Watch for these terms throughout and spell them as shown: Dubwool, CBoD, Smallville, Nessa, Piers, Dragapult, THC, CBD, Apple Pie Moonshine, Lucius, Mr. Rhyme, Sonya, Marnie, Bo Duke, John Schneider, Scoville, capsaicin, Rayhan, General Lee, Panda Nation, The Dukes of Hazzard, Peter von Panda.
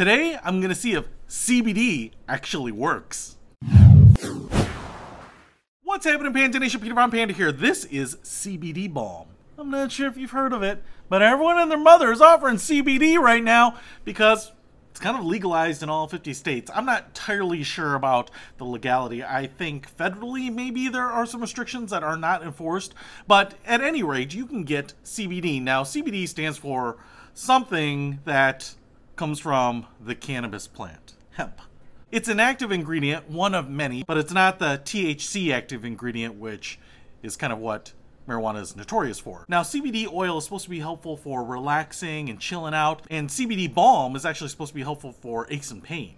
Today, I'm gonna see if CBD actually works. What's happening, Panda Nation? Peter von Panda here. This is CBD Balm. I'm not sure if you've heard of it, but everyone and their mother is offering CBD right now because it's kind of legalized in all 50 states. I'm not entirely sure about the legality. I think federally, maybe there are some restrictions that are not enforced, but at any rate, you can get CBD. Now, CBD stands for something that comes from the cannabis plant, hemp. It's an active ingredient, one of many, but it's not the THC active ingredient, which is kind of what marijuana is notorious for. Now, CBD oil is supposed to be helpful for relaxing and chilling out, and CBD balm is actually supposed to be helpful for aches and pain.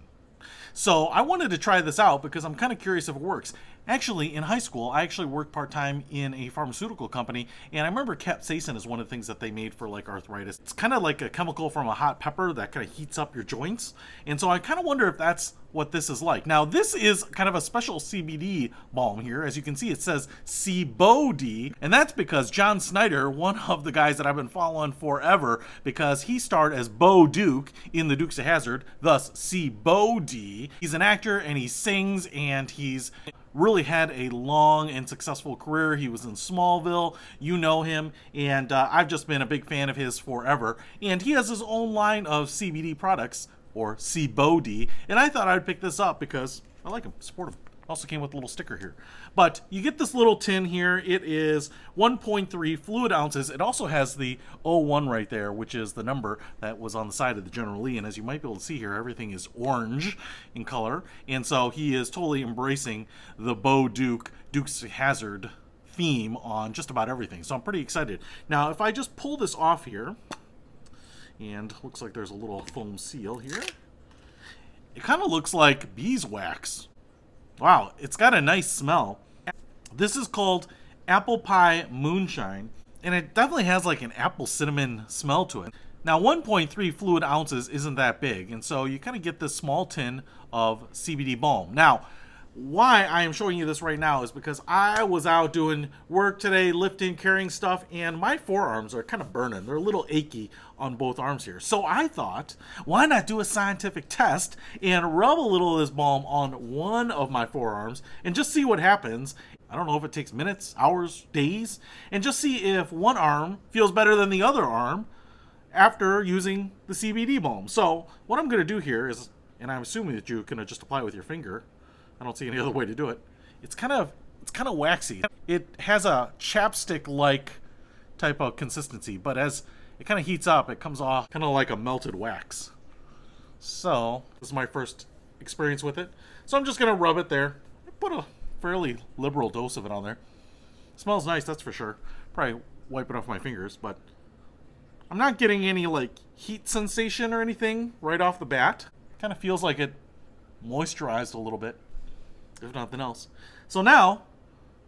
So I wanted to try this out because I'm kind of curious if it works. Actually, in high school, I actually worked part-time in a pharmaceutical company, and I remember capsaicin is one of the things that they made for like arthritis. It's kind of like a chemical from a hot pepper that kind of heats up your joints, and so I kind of wonder if that's what this is like. Now, this is kind of a special CBD balm here. As you can see, it says CBoD, and that's because John Schneider, one of the guys that I've been following forever, because he starred as Bo Duke in The Dukes of Hazzard, thus CBoD. He's an actor, and he sings, and he's really had a long and successful career. He was in Smallville, you know him, and I've just been a big fan of his forever. And he has his own line of CBD products, or CBoD, and I thought I'd pick this up because I like him, supportive. Also came with a little sticker here. But you get this little tin here. It is 1.3 fluid ounces. It also has the 01 right there, which is the number that was on the side of the General Lee. And as you might be able to see here, everything is orange in color. And so he is totally embracing the Bo Duke, Dukes of Hazzard theme on just about everything. So I'm pretty excited. Now, if I just pull this off here, and looks like there's a little foam seal here. It kind of looks like beeswax. Wow, it's got a nice smell. This is called Apple Pie Moonshine, and it definitely has like an apple cinnamon smell to it. Now, 1.3 fluid ounces isn't that big, and so you kind of get this small tin of CBD balm. Now, why I am showing you this right now is because I was out doing work today, lifting, carrying stuff, and my forearms are kind of burning. They're a little achy on both arms here. So I thought, why not do a scientific test and rub a little of this balm on one of my forearms and just see what happens. I don't know if it takes minutes, hours, days, and just see if one arm feels better than the other arm after using the CBD balm. So what I'm going to do here is, and I'm assuming that you can just apply it with your finger. I don't see any other way to do it. It's kind of waxy. It has a chapstick-like type of consistency, but as it kind of heats up, it comes off kind of like a melted wax. So this is my first experience with it. So I'm just gonna rub it there. I put a fairly liberal dose of it on there. It smells nice, that's for sure. Probably wipe it off my fingers, but I'm not getting any like heat sensation or anything right off the bat. Kind of feels like it moisturized a little bit, if nothing else. So now,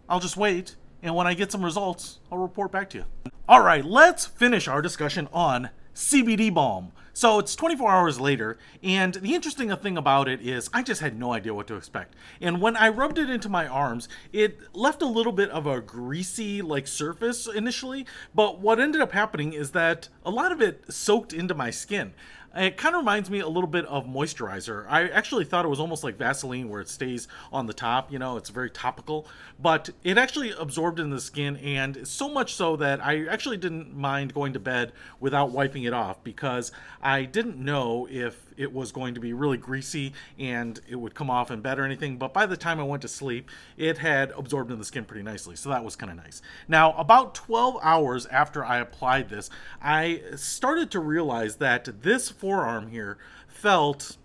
I'll just wait, and when I get some results, I'll report back to you. All right, let's finish our discussion on CBD balm. So it's 24 hours later, and the interesting thing about it is I just had no idea what to expect. And when I rubbed it into my arms, it left a little bit of a greasy like surface initially, but what ended up happening is that a lot of it soaked into my skin. It kind of reminds me a little bit of moisturizer. I actually thought it was almost like Vaseline where it stays on the top, you know, it's very topical, but it actually absorbed in the skin, and so much so that I actually didn't mind going to bed without wiping it off because I didn't know if it was going to be really greasy and it would come off in bed or anything, but by the time I went to sleep, it had absorbed in the skin pretty nicely, so that was kind of nice. Now, about 12 hours after I applied this, I started to realize that this forearm here felt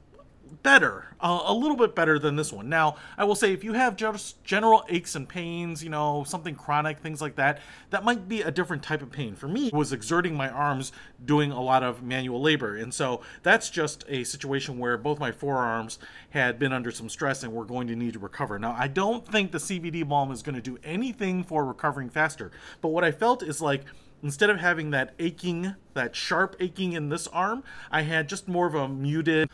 better, a little bit better than this one. Now, I will say if you have just general aches and pains, you know, something chronic, things like that, that might be a different type of pain. For me, it was exerting my arms doing a lot of manual labor. And so that's just a situation where both my forearms had been under some stress and were going to need to recover. Now, I don't think the CBD balm is going to do anything for recovering faster, but what I felt is like, instead of having that aching, that sharp aching in this arm, I had just more of a muted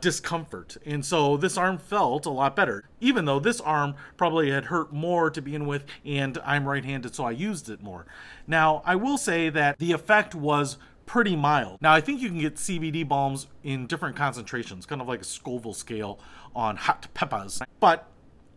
discomfort. And so this arm felt a lot better, even though this arm probably had hurt more to begin with, and I'm right-handed, so I used it more. Now, I will say that the effect was pretty mild. Now, I think you can get CBD balms in different concentrations, kind of like a Scoville scale on hot peppers, but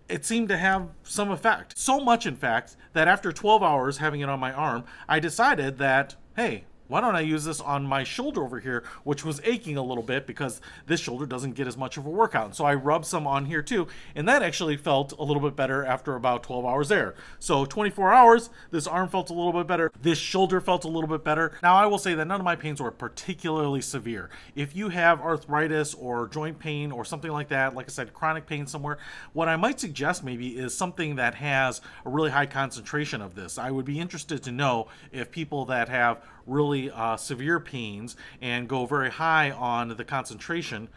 it seemed to have some effect. So much, in fact, that after 12 hours having it on my arm, I decided that, hey, why don't I use this on my shoulder over here, which was aching a little bit because this shoulder doesn't get as much of a workout. And so I rubbed some on here too, and that actually felt a little bit better after about 12 hours there. So 24 hours, this arm felt a little bit better. This shoulder felt a little bit better. Now, I will say that none of my pains were particularly severe. If you have arthritis or joint pain or something like that, like I said, chronic pain somewhere, what I might suggest maybe is something that has a really high concentration of this. I would be interested to know if people that have really severe pains and go very high on the concentration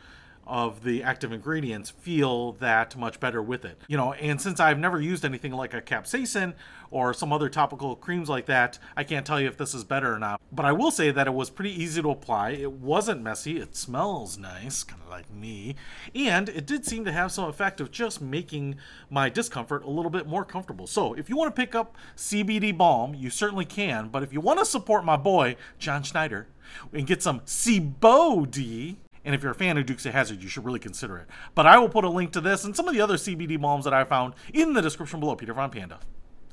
of the active ingredients feel that much better with it. You know, and since I've never used anything like a capsaicin or some other topical creams like that, I can't tell you if this is better or not. But I will say that it was pretty easy to apply. It wasn't messy. It smells nice, kind of like me. And it did seem to have some effect of just making my discomfort a little bit more comfortable. So if you want to pick up CBD balm, you certainly can. But if you want to support my boy, John Schneider, and get some CBoD, and if you're a fan of Dukes of Hazzard, you should really consider it. But I will put a link to this and some of the other CBD balms that I found in the description below. Peter von Panda,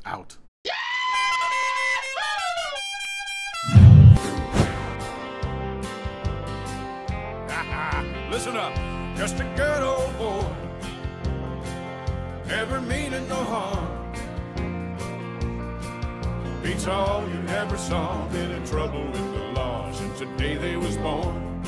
out. Listen up, just a good old boy, never meaning no harm. Beats all you ever saw, been in trouble with the law since the day they was born.